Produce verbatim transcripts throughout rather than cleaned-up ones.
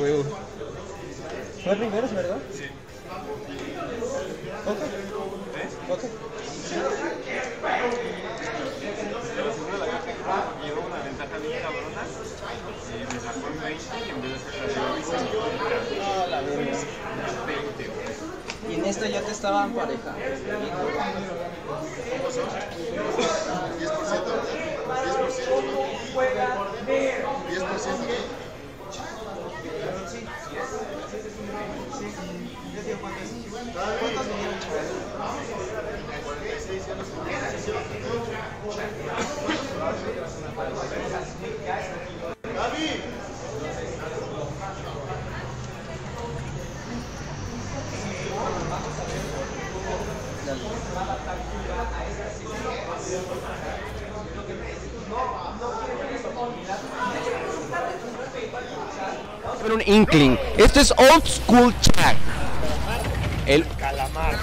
Huevo. ¿Fue primeros, verdad? Sí. Ok. ¿Eh? Ok. Sí. Pero seguro la caja llevó una ventaja bien cabrona. Y me sacó en veinte y en vez de sacar veinte. No, la verdad. veinte, güey. Y en esto ya te estaban pareja. ¿Cómo son? diez por ciento. diez por ciento. diez por ciento. cuarenta y seis. Pero un Inkling. Esto es Old School Chag. El calamar.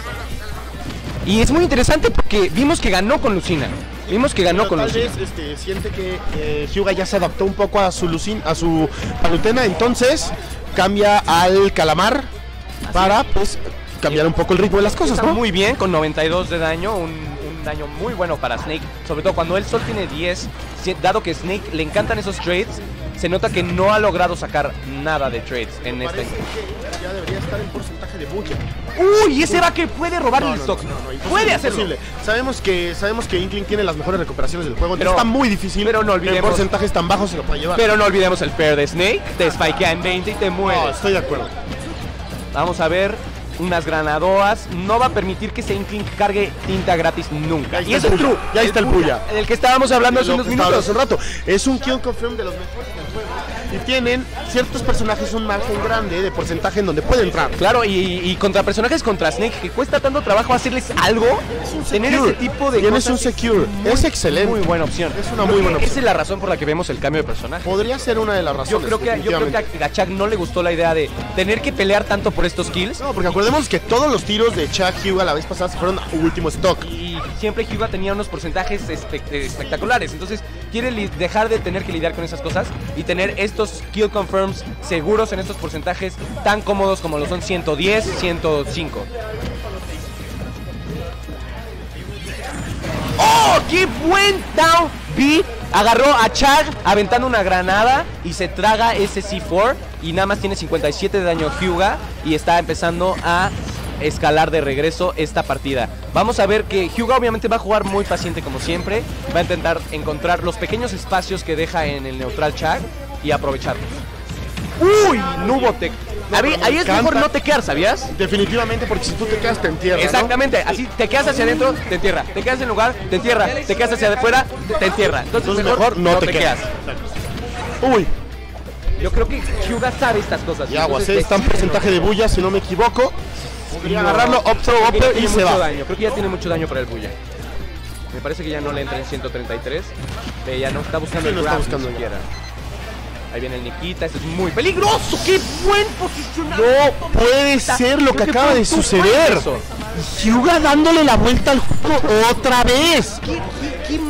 Y es muy interesante porque vimos que ganó con Lucina. Vimos que ganó Pero con tal Lucina. Tal vez este, siente que eh, Hyuga ya se adaptó un poco a su Lucina, a su Palutena, entonces cambia al calamar para pues cambiar un poco el ritmo de las cosas, ¿no? Muy bien, con noventa y dos de daño, un daño muy bueno para Snake, sobre todo cuando él solo tiene diez, dado que Snake le encantan esos trades, se nota que no ha logrado sacar nada de trades en esta encuesta. Ya debería estar en porcentaje de buque. ¡Uy! Ese va que puede robar no, el no, stock. No, no, no, puede hacerlo. Imposible. Sabemos que sabemos que Inkling tiene las mejores recuperaciones del juego, pero está muy difícil. Pero no olvidemos en porcentajes tan bajos se lo puede llevar. Pero no olvidemos el fair de Snake, te spikea en veinte y te mueres. No, estoy de acuerdo. Vamos a ver. Unas granadoas, no va a permitir que ese Inkling cargue tinta gratis nunca. Y eso es true. Ya está el Puya, del que estábamos hablando hace unos minutos, hace un rato. Es un Kion Confirm de los mejores del juego. Y tienen ciertos personajes un margen grande de porcentaje en donde puede entrar. Claro, y, y contra personajes contra Snake, que cuesta tanto trabajo hacerles algo. Es tener ese tipo de Tienes cosas un secure, es, muy, es excelente. Muy buena opción. Es una muy buena opción. Esa es la razón por la que vemos el cambio de personaje. Podría ser una de las razones. Yo creo que, yo creo que a Chag no le gustó la idea de tener que pelear tanto por estos kills. No, porque recordemos que todos los tiros de Chag Hyuga la vez pasada se fueron a último stock. Y siempre Hyuga tenía unos porcentajes espect espectaculares. Entonces quiere dejar de tener que lidiar con esas cosas y tener estos kill confirms seguros en estos porcentajes tan cómodos como lo son ciento diez, ciento cinco. ¡Oh! ¡Qué buen down B! Agarró a Chag aventando una granada y se traga ese C cuatro. Y nada más tiene cincuenta y siete de daño Hyuga y está empezando a escalar de regreso esta partida. Vamos a ver que Hyuga obviamente va a jugar muy paciente como siempre. Va a intentar encontrar los pequeños espacios que deja en el neutral Chag y aprovecharlos. ¡Uy! No hubo tech. No, ahí me ahí es mejor no tequear, ¿sabías? Definitivamente, porque si tú te quedas, te entierra. Exactamente, ¿no? Así te quedas hacia adentro, te entierra. Te quedas en lugar, te entierra. Te quedas hacia afuera, te entierra. Entonces, Entonces mejor, mejor no te quedas. ¡Uy! Yo creo que Hyuga sabe estas cosas. Y aguas, ¿eh? Está en porcentaje de bulla, si no me equivoco. Podría no, agarrarlo, up throw, up throw y se va. Daño. Creo que ya tiene mucho daño para el bulla. Me parece que ya no le entra en ciento treinta y tres. Ella no está buscando sí, el grab, no ni siquiera. Ahí viene el Nikita, esto es muy peligroso. ¡Qué buen posicionamiento! No puede ser lo que acaba de suceder. Hyuga dándole la vuelta al juego otra vez.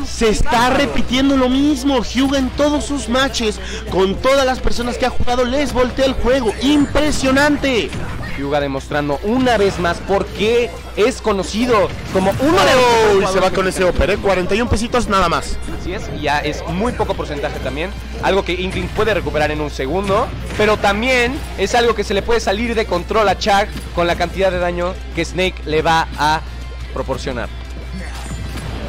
Se está repitiendo lo mismo. Hyuga en todos sus matches, con todas las personas que ha jugado, les voltea el juego. ¡Impresionante! Hyuga demostrando una vez más por qué es conocido como uno de los. Se va con ese Oper, ¿eh? cuarenta y un pesitos nada más. Así es, y ya es muy poco porcentaje también. Algo que Inkling puede recuperar en un segundo, pero también es algo que se le puede salir de control a Chag con la cantidad de daño que Snake le va a proporcionar.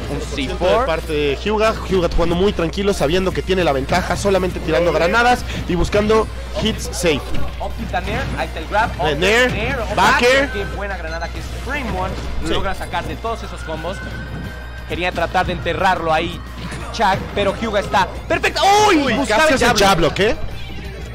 Un C cuatro de parte de Hyuga. Hyuga jugando muy tranquilo, sabiendo que tiene la ventaja, solamente tirando granadas y buscando hits safe. Optitaner, ahí está el grab. Nair, backer. Qué buena granada que es Frame One. Sí. Logra sacar de todos esos combos. Quería tratar de enterrarlo ahí, Chag, pero Hyuga está perfecta. ¡Uy! Uy, buscaba el Jablo, ¿qué?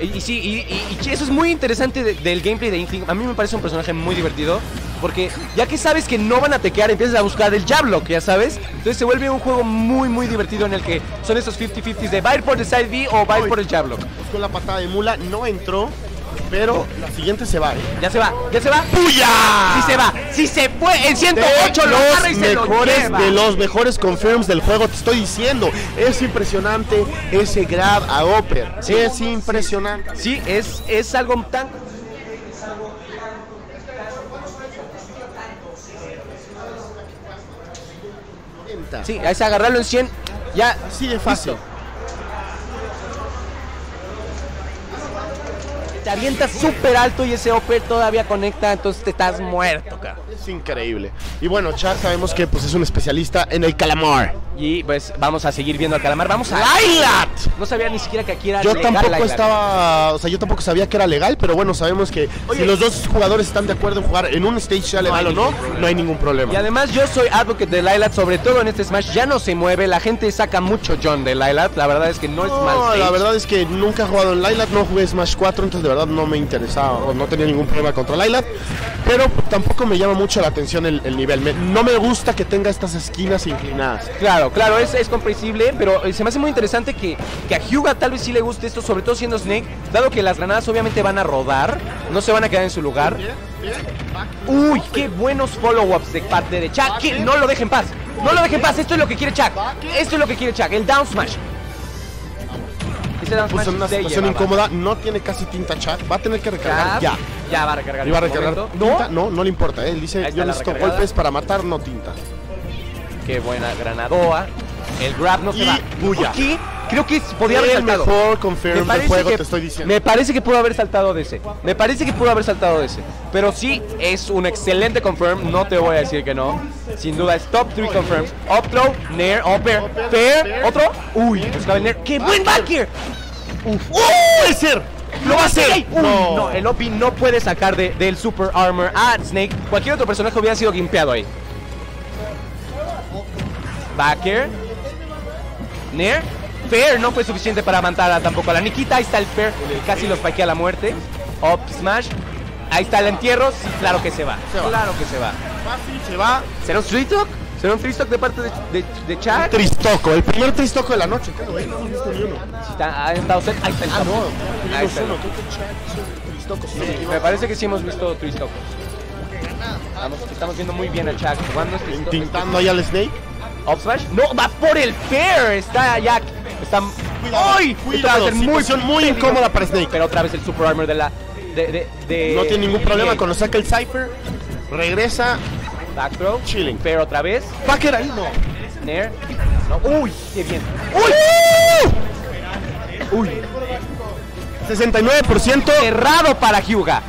Y, y sí, y, y, y eso es muy interesante de, del gameplay de Inkling. A mí me parece un personaje muy divertido, porque ya que sabes que no van a tequear, empiezas a buscar el jablock, ya sabes. Entonces se vuelve un juego muy, muy divertido en el que son esos cincuenta cincuenta de va a ir por el side B o va a ir por el jablock. Buscó la patada de mula, no entró. pero la siguiente se va, ¿eh? Ya se va, ya se va. ¡Puya! Sí se va, sí se fue. En ciento ocho de lo agarra y se lo lleva. De los mejores confirms del juego, te estoy diciendo. Es impresionante ese grab a Hopper. Sí, es impresionante. Sí, es, es algo tan... Sí, es agarrarlo en cien. Ya, así de fácil. Listo. Te avientas súper alto y ese Hopper todavía conecta, entonces te estás muerto, cara. Es increíble. Y bueno, Chag sabemos que pues es un especialista en el calamar. Y pues vamos a seguir viendo al calamar. Vamos a... ¡Lylat! No sabía ni siquiera que aquí era yo legal. Yo tampoco Lylat. estaba... O sea, yo tampoco sabía que era legal, pero bueno, sabemos que Oye, si los dos jugadores están de acuerdo en jugar en un stage sea legal no o no, problema. no hay ningún problema. Y además yo soy advocate de Lylat, sobre todo en este Smash. Ya no se mueve, la gente saca mucho John de Lylat. La verdad es que no, no es mal stage. La verdad es que nunca he jugado en Lylat, no jugué Smash cuatro, entonces de verdad no me interesaba o no tenía ningún problema contra Lylat, pero tampoco me llama mucho la atención el, el nivel. Me, no me gusta que tenga estas esquinas inclinadas. Claro, claro, es, es comprensible, pero se me hace muy interesante que, que a Hyuga tal vez sí le guste esto, sobre todo siendo Snake, dado que las granadas obviamente van a rodar, no se van a quedar en su lugar. Uy, qué buenos follow-ups de parte de Chag, que no lo dejen en paz, no lo dejen en paz, esto es lo que quiere Chag, esto es lo que quiere Chag, el down smash. Puso en una situación incómoda, no tiene casi tinta Chag, va a tener que recargar ya. Ya va a recargar. ¿Y va a recargar tinta? No, no le importa, él dice yo necesito golpes para matar, no tinta. Qué buena granadoa. El grab no se va. Aquí creo que podía haber saltado. El mejor confirm del juego, te estoy diciendo. Me parece que pudo haber saltado de ese. Me parece que pudo haber saltado de ese. Pero sí, es un excelente confirm. No te voy a decir que no. Sin duda, es top tres confirms. Up throw, Nair, upper, fair. Otro. Uy, buscaba el Nair. ¡Qué buen back here! ¡Uf! ¡Uh! ¡El ser! ¡Lo va a hacer! ¡Uy! No, no, el Opi no puede sacar de, del Super Armor a Snake. Cualquier otro personaje hubiera sido gimpeado ahí. Backer, Nair, fair, no fue suficiente para matar a, tampoco a la Nikita. Ahí está el fair, casi los paquea a la muerte. Up smash, ahí está el entierro. Sí, claro que se va, se va. Claro que se va. Fácil, se va. ¿Será un street talk? ¿Será un tristock de parte de, de, de Chag? Tristoco, el primer tristoco de la noche. Claro, ahí no viste ni uno. Si está, ha estado set, ahí está el ah, no, ahí está uno. Tristoco, sí, sí, me parece que sí hemos visto tristocos. Estamos, estamos viendo muy bien a Chag jugando. Intentando ahí al Snake. Up smash, no, va por el fair. Está ya, está muy, muy, muy incómoda para Snake. Pero otra vez el super armor de la de, de, de no tiene ningún problema. Cuando saca el Cypher, regresa. Back throw, chilling, fair otra vez. Backer ahí, no. Nair, no. Uy, qué bien. Uy, uy. sesenta y nueve por ciento cerrado para Hyuga.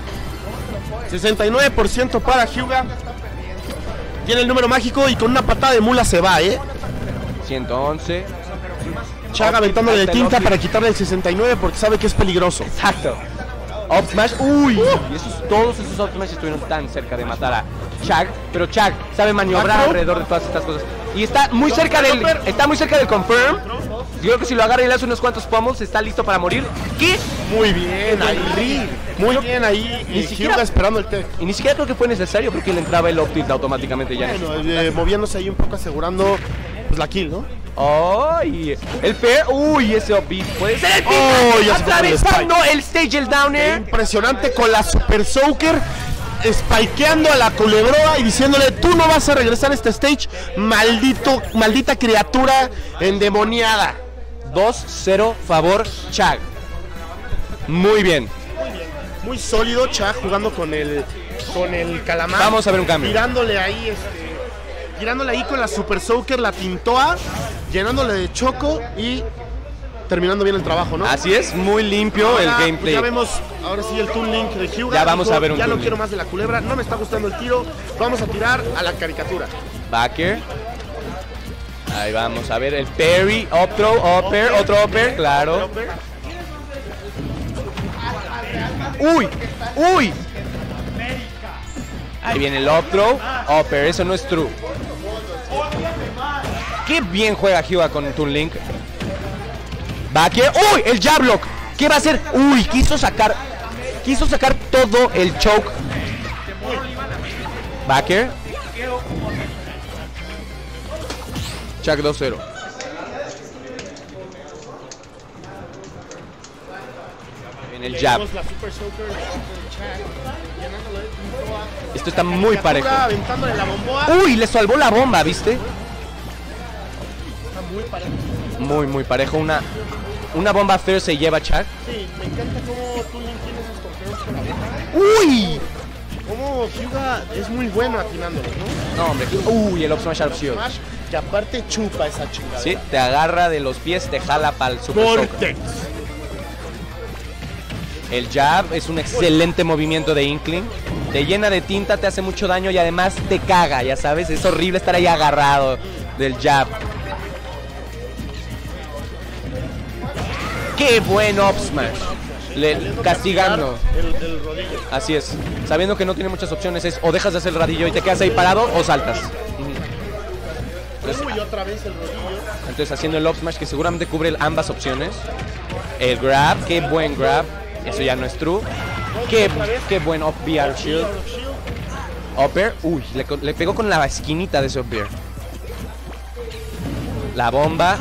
sesenta y nueve por ciento para Hyuga. Tiene el número mágico y con una patada de mula se va, ¿eh? ciento once. Chag aventando de tinta para quitarle el sesenta y nueve porque sabe que es peligroso. Exacto. Up smash. Uy. Y esos, todos esos up smash estuvieron tan cerca de matar a Chag. Pero Chag sabe maniobrar alrededor de todas estas cosas. Y está muy cerca del... Está muy cerca del confirm. Yo creo que si lo agarra y le hace unos cuantos pummels, está listo para morir. ¿Qué? Muy bien ahí. Muy bien ahí. Ni siquiera esperando el tech. Y ni siquiera creo que fue necesario porque le entraba el optilt automáticamente ya. Bueno, eh, moviéndose ahí un poco asegurando pues, la kill, ¿no? ¡Ay! Oh, el fair. ¡Uy! Ese upbeat puede ser el pick. Oh, atravesando el, el stage, el downer. Impresionante con la super soaker. Spikeando a la culebroa y diciéndole: tú no vas a regresar a este stage, maldito, maldita criatura endemoniada. dos cero favor Chag. Muy bien. Muy bien. Muy sólido Chag jugando con el con el calamar. Vamos a ver un cambio. Tirándole ahí este tirándole ahí con la super soaker, la tintoa, llenándole de choco y terminando bien el trabajo, ¿no? Así es, muy limpio ahora, el gameplay. Ya vemos, ahora sí el Toon Link de Hyuga. Ya vamos dijo, a ver un Ya no quiero más de la culebra, no me está gustando el tiro. Vamos a tirar a la caricatura. Backer. Ahí vamos a ver el parry, up throw, upper, upper otro upper, upper claro. Upper. ¡Uy! ¡Uy! Ahí viene el up throw, upper, eso no es true. ¡Qué bien juega Hyuga con Toon Link! Backer, uy, el jab block. ¿Qué va a hacer? Uy, quiso sacar Quiso sacar todo el choke. Backer Chag dos cero. En en el jab. Esto está muy parejo. Uy, le salvó la bomba, ¿viste? Muy, muy parejo. Una, una bomba feo se lleva Chag. Sí, me encanta cómo Toon Link tiene esos torpeos con la bomba. ¡Uy! Como Hyuga es muy bueno atinándolo, ¿no? No, hombre. Uy, el up smash up shield. Que aparte chupa esa chingada. Sí, te agarra de los pies, te jala para el super Vortex. El jab es un excelente movimiento de Inkling. Te llena de tinta, te hace mucho daño y además te caga, ya sabes. Es horrible estar ahí agarrado del jab. ¡Qué buen up smash! Le, castigando el, el rodillo. Así es, sabiendo que no tiene muchas opciones. Es o dejas de hacer el rodillo y te quedas ahí parado o saltas. Entonces, uy, otra vez el rodillo. Entonces haciendo el up smash que seguramente cubre ambas opciones. El grab, qué buen grab. Eso ya no es true. Qué, qué buen up B R shield. Up air, uy, le, le pegó con la esquinita de ese up air. La bomba.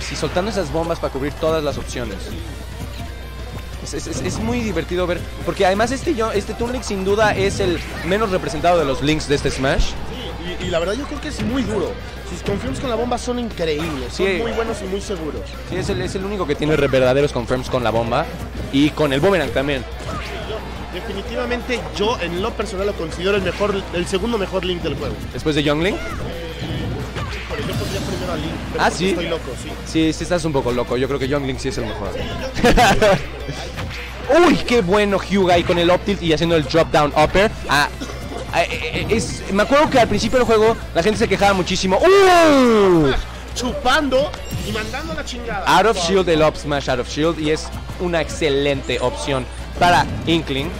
Sí, soltando esas bombas para cubrir todas las opciones. Es, es, es muy divertido ver, porque además este, yo, este Toon Link sin duda es el menos representado de los links de este Smash. Sí, y, y la verdad yo creo que es muy duro. Sus confirms con la bomba son increíbles, sí. Son muy buenos y muy seguros. Sí, es el, es el único que tiene verdaderos confirms con la bomba y con el boomerang también. Yo, definitivamente yo en lo personal lo considero el mejor, el segundo mejor link del juego. ¿Después de Young Link? Yo pondría primero a Link, pero ah, sí. Estoy loco, sí. Sí, sí estás un poco loco. Yo creo que Young Link sí es el mejor. Uy, qué bueno Hyuga ahí con el up tilt y haciendo el drop down upper. Ah, ah, es, me acuerdo que al principio del juego la gente se quejaba muchísimo. ¡Uh! Chupando y mandando la chingada. Out of shield, el up smash out of shield. Y es una excelente opción para Inkling.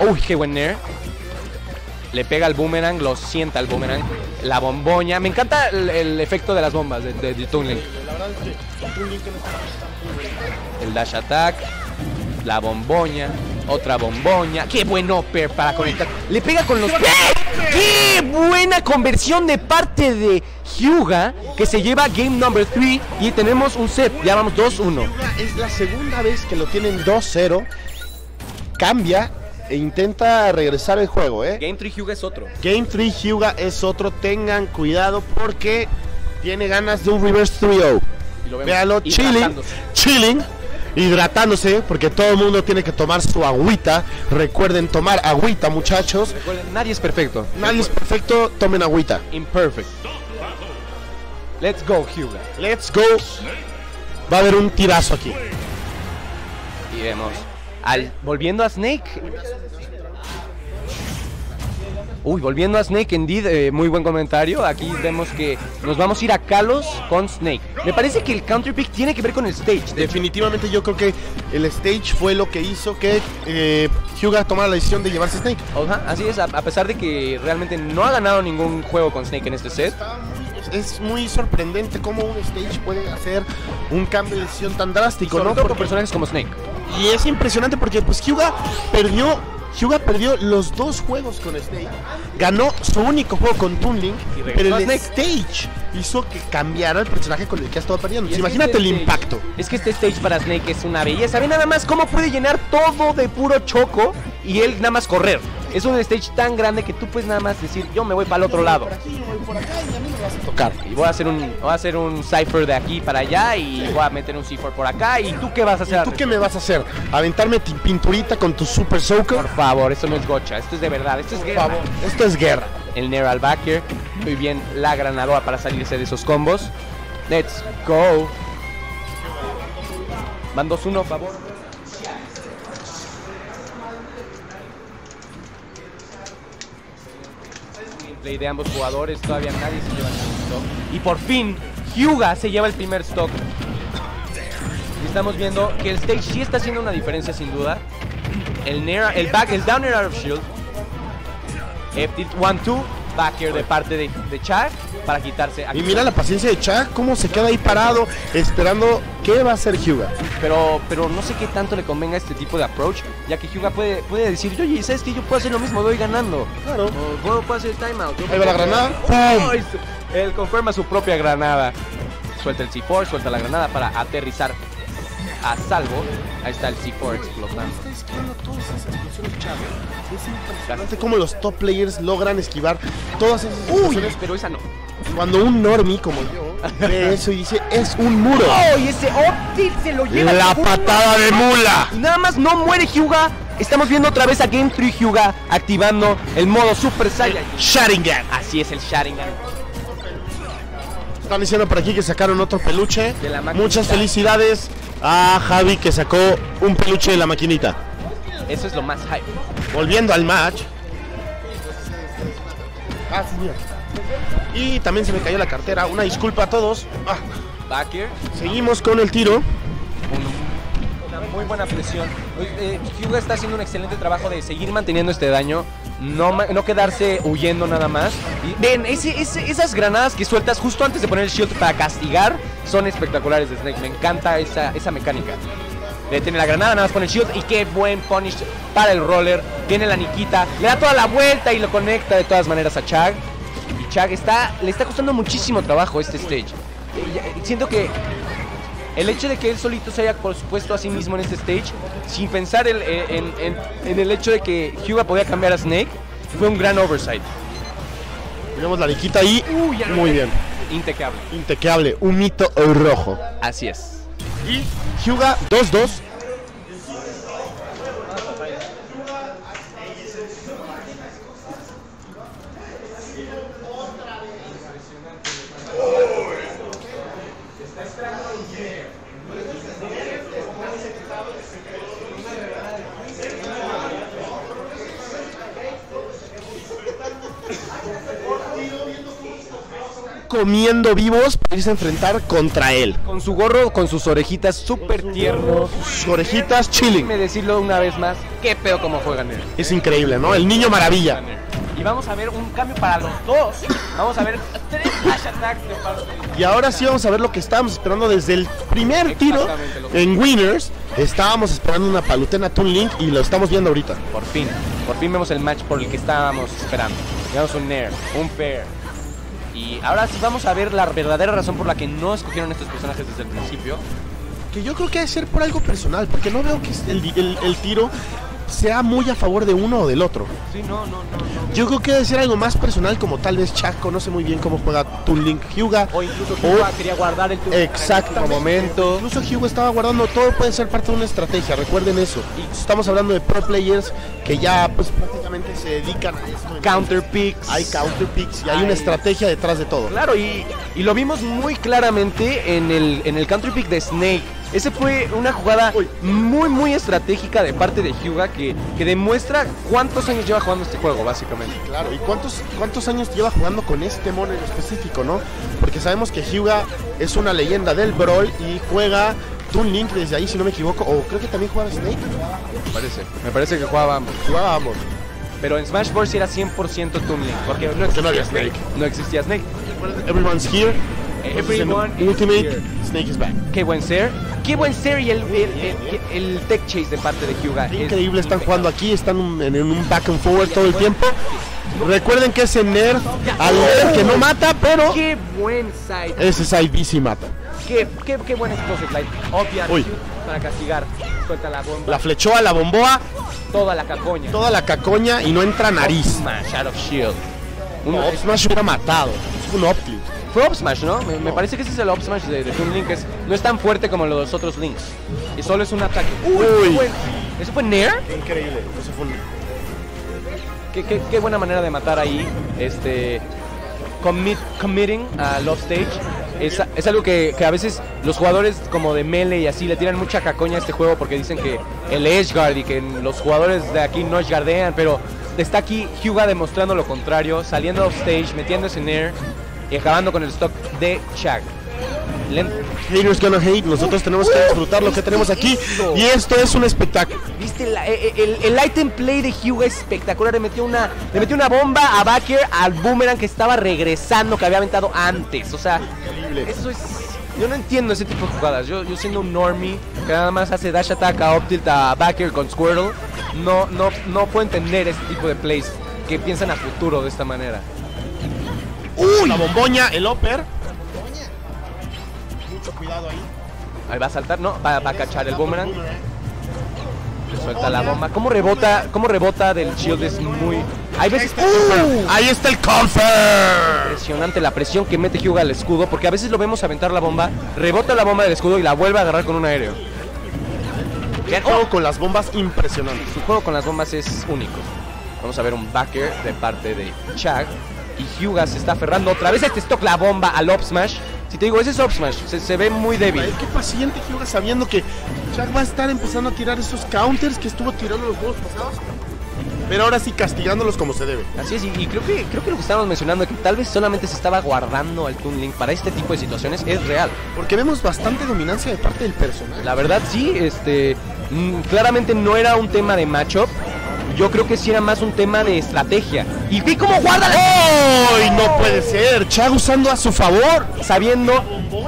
Uy, qué buen nair. Le pega al boomerang, lo sienta al boomerang. La bomboña. Me encanta el, el efecto de las bombas de, de, de Toon Link. El dash attack. La bomboña. Otra bomboña. ¡Qué buen upper para conectar! Le pega con los pies. ¡Qué buena conversión de parte de Hyuga! Que se lleva game number three. Y tenemos un set. Ya vamos dos uno. Es la segunda vez que lo tienen dos cero. Cambia. E intenta regresar el juego, ¿eh? Game tres Hyuga es otro. Game tres Hyuga es otro. Tengan cuidado porque tiene ganas de un reverse tres cero. Véalo, chilling, chilling, hidratándose, porque todo el mundo tiene que tomar su agüita. Recuerden tomar agüita, muchachos. Recuerden, nadie es perfecto. Nadie Recuerden. es perfecto, tomen agüita. Imperfect. Let's go, Hyuga. Let's go. Va a haber un tirazo aquí. Y vemos. Al, volviendo a Snake. Uy, volviendo a Snake, indeed, eh, muy buen comentario. Aquí vemos que nos vamos a ir a Kalos con Snake. Me parece que el country pick tiene que ver con el stage. Definitivamente yo creo que el stage fue lo que hizo que eh, Hyuga tomara la decisión de llevarse Snake. Ajá, así es, a, a pesar de que realmente no ha ganado ningún juego con Snake en este set. Es muy sorprendente cómo un stage puede hacer un cambio de decisión tan drástico, ¿no? Por personajes como Snake. Y es impresionante porque pues Hyuga perdió, Hyuga perdió los dos juegos con Snake. Ganó su único juego con Toon Link, pero el stage hizo que cambiara el personaje con el que ha estado perdiendo. Pues imagínate este el stage, impacto. Es que este stage para Snake es una belleza. Ve nada más cómo puede llenar todo de puro choco y él nada más correr. Es un stage tan grande que tú puedes nada más decir, yo me voy para el otro lado. Y voy a hacer un, voy a hacer un cipher de aquí para allá y voy a meter un cipher por acá. ¿Y tú qué vas a hacer? ¿Y tú qué me vas a hacer? ¿Aventarme pinturita con tu super soaker? Por favor, esto no es gocha, esto es de verdad, esto es por guerra. Favor, esto es guerra. El nair al backer, muy bien la granadora para salirse de esos combos. Let's go. Van dos uno, por favor. Play de ambos jugadores, todavía nadie se lleva el stock. Y por fin, Hyuga se lleva el primer stock. Estamos viendo que el stage sí está haciendo una diferencia sin duda. El near, el back, el down air out of shield. F-tilt uno dos, back air de parte de, de Chag para quitarse. Aquí. Y mira la paciencia de Chag, cómo se queda ahí parado esperando qué va a hacer Hyuga. Pero, pero no sé qué tanto le convenga este tipo de approach, ya que Hyuga puede, puede decir, oye, ¿sabes qué? Yo puedo hacer lo mismo, voy ganando. Claro. O, puedo, puedo hacer el timeout. Ahí va la granada. Oh, él confirma su propia granada. Suelta el C cuatro, suelta la granada para aterrizar a salvo. Ahí está el C cuatro explotando. Bastante como los top players logran esquivar todas esas situaciones. Uy, pero esa no. Cuando un normie como yo ve eso y dice, es un muro. ¡Oh! Y ese Optil se lo lleva. La patada de mula. Y nada más no muere Hyuga. Estamos viendo otra vez a Game tres Hyuga activando el modo Super Saiyan. Sharingan. Así es, el Sharingan. Están diciendo por aquí que sacaron otro peluche. De la Muchas felicidades a Javi que sacó un peluche de la maquinita. Eso es lo más hype. Volviendo al match. Ah, señor. Y también se me cayó la cartera. Una disculpa a todos. Ah. Backer. Seguimos con el tiro. Una muy buena presión. Eh, Hyuga está haciendo un excelente trabajo de seguir manteniendo este daño. No, no quedarse huyendo nada más. Y ven, ese, ese, esas granadas que sueltas justo antes de poner el shield para castigar son espectaculares de Snake. Me encanta esa, esa mecánica. Le tiene la granada, nada más pone el shield. Y qué buen punish para el roller. Tiene la niquita, le da toda la vuelta y lo conecta de todas maneras a Chag. Y Chag está, le está costando muchísimo trabajo este stage. Siento que el hecho de que él solito se haya puesto a sí mismo en este stage, sin pensar el, en, en, en el hecho de que Hyuga podía cambiar a Snake, fue un gran oversight. Tenemos la liquita ahí. Uh, ya Muy bien. Intecable. Intecable. Un mito rojo. Así es. Y Hyuga dos dos. Comiendo vivos para irse a enfrentar contra él. Con su gorro, con sus orejitas súper tiernos. Sus orejitas chilling. Déjame decirlo una vez más, qué pedo como juegan él. Es increíble, ¿no? El niño maravilla. Y vamos a ver un cambio para los dos. Vamos a ver tres flash attacks de parte. Y ahora sí vamos a ver lo que estábamos esperando desde el primer tiro en Winners. Estábamos esperando una Palutena Toon Link y lo estamos viendo ahorita. Por fin, por fin vemos el match por el que estábamos esperando. Tenemos un Nair, un Fair. Y ahora sí vamos a ver la verdadera razón por la que no escogieron estos personajes desde el principio. Que yo creo que debe ser por algo personal, porque no veo que el, el, el tiro sea muy a favor de uno o del otro. Sí, no, no, no, no. Yo creo que debe ser algo más personal, como tal vez Chag conoce muy bien cómo juega Toon Link Hyuga. O incluso Hyuga o... quería guardar el turno. Exacto, en el momento. Incluso Hyuga estaba guardando, todo puede ser parte de una estrategia, recuerden eso. Y estamos hablando de pro players que ya pues prácticamente se dedican a esto. Counter picks. Hay counter picks y hay, hay una estrategia detrás de todo. Claro, y, y lo vimos muy claramente en el, en el counter pick de Snake. Ese fue una jugada muy muy estratégica de parte de Hyuga que, que demuestra cuántos años lleva jugando este juego, básicamente. Claro, y cuántos, cuántos años lleva jugando con este mono en específico, ¿no? Porque sabemos que Hyuga es una leyenda del Brawl y juega Toon Link desde ahí, si no me equivoco, o creo que también jugaba Snake. Me parece, me parece que jugaba ambos. Jugaba ambos. Pero en Smash Bros. Era cien por ciento Toon Link, porque no, porque no había Snake. Snake. No existía Snake. Everyone's here. Everyone is Ultimate here. Snake is back. Qué buen ser. Qué buen ser y el, el, el, el, el tech chase de parte de Hyuga. Increíble, es están impecable. Jugando aquí, están un, en un back and forward todo el tiempo. Recuerden que ese nerf, al nerf que no mata, pero... Qué buen side. Ese side B sí mata. Qué, qué, qué buen explosive light. Obvia para castigar. Suelta la bomba. La flechó a la bomboa. Toda la cacoña. Toda la cacoña y no entra nariz. Smash out of shield. Un no, Smash hubiera matado. Es un Optic. Fue Up Smash, ¿no? Me, me parece que ese es el Up Smash de, de Toon Link. Es, no es tan fuerte como los otros Links. Y solo es un ataque. ¡Uy! Uy. ¿Eso fue Nair? Increíble. Eso fue un... qué, qué, qué buena manera de matar ahí. Este... Commit, committing a Love Stage. Es, es algo que, que a veces los jugadores como de Melee y así le tiran mucha cacoña a este juego porque dicen que el edgeguard y que los jugadores de aquí no edgeguardean, pero está aquí Hyuga demostrando lo contrario, saliendo off stage, metiéndose en Nair y acabando con el stock de Chag. Lent Haters gonna hate. Nosotros uh, tenemos que disfrutar uh, lo que tenemos aquí eso. Y esto es un espectáculo. Viste la, el, el, el item play de Hyuga es espectacular. Le metió una, le metió una bomba a Backer, al boomerang que estaba regresando, que había aventado antes. O sea, increíble. Eso es... Yo no entiendo ese tipo de jugadas. Yo, yo siendo un normie que nada más hace dash attack a up tilt a Backer con Squirtle, no, no, no puedo entender este tipo de plays que piensan a futuro de esta manera. Uy, la bomboña, el upper. Mucho cuidado ahí. Ahí va a saltar, no, va, va a cachar el boomerang. Le suelta la bomba. ¿Cómo rebota? ¿Cómo rebota del shield? Es muy... Ahí ves... ¡Uh! Ahí está el counter. Impresionante la presión que mete Hyuga al escudo, porque a veces lo vemos aventar la bomba, rebota la bomba del escudo y la vuelve a agarrar con un aéreo. Qué juego con las bombas impresionante. Su juego con las bombas es único. Vamos a ver un backer de parte de Chag. Y Hyuga se está aferrando otra vez a este stock, la bomba al up smash. Si te digo, ese es up smash, se, se ve muy débil. Qué paciente Hyuga, sabiendo que Chag va a estar empezando a tirar esos counters que estuvo tirando los juegos pasados, pero ahora sí castigándolos como se debe. Así es, y, y creo que creo que lo que estábamos mencionando, que tal vez solamente se estaba guardando al Toon Link para este tipo de situaciones, es real. Porque vemos bastante dominancia de parte del personaje. La verdad sí, este claramente no era un tema de matchup. Yo creo que sí era más un tema de estrategia. Y vi cómo guarda la... ¡Oh! No puede ser. Chag usando a su favor, sabiendo,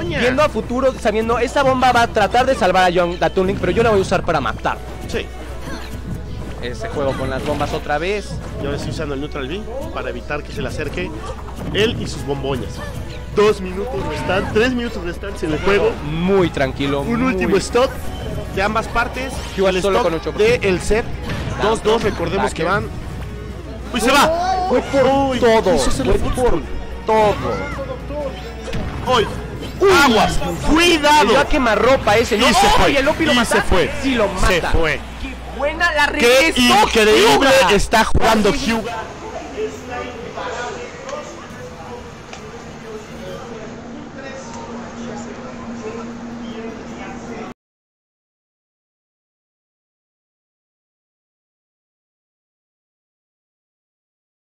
viendo a futuro, sabiendo, esta bomba va a tratar de salvar a Young, a Toon Link, pero yo la voy a usar para matar. Sí. Ese juego con las bombas otra vez. Y ahora estoy usando el neutral B para evitar que se le acerque él y sus bomboñas. Dos minutos restan, tres minutos restan en el juego. Muy tranquilo. Un muy... último stop de ambas partes. El solo con ocho por ciento del set. dos dos, recordemos backer. Que van. ¡Uy, se va! ¡Uy, por Uy, todo! ¡Fue por todo! ¡Uy! Uy, ¡aguas! ¡Cuidado! ¡Ya quemarropa ese! ¡No! Y se fue. ¡Y el Opi lo mata! ¡Se fue! ¡Sí lo mata! ¡Se fue! ¡Qué buena la regresó! ¡Qué increíble Hyuga está jugando Hyuga!